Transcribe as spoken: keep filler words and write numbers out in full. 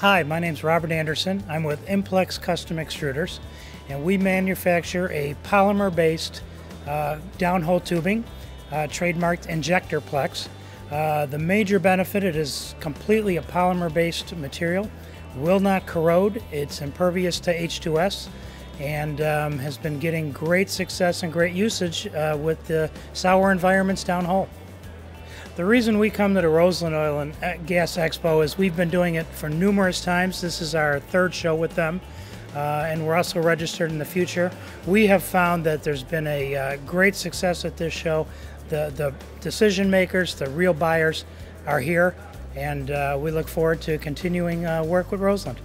Hi, my name's Robert Anderson. I'm with Implex Custom Extruders, and we manufacture a polymer-based uh, downhole tubing, uh, trademarked Injector Plex. Uh, the major benefit, it is completely a polymer-based material, will not corrode, it's impervious to H two S, and um, has been getting great success and great usage uh, with the sour environments downhole. The reason we come to the Roseland Oil and Gas Expo is we've been doing it for numerous times. This is our third show with them, uh, and we're also registered in the future. We have found that there's been a uh, great success at this show. The, the decision makers, the real buyers are here, and uh, we look forward to continuing uh, work with Roseland.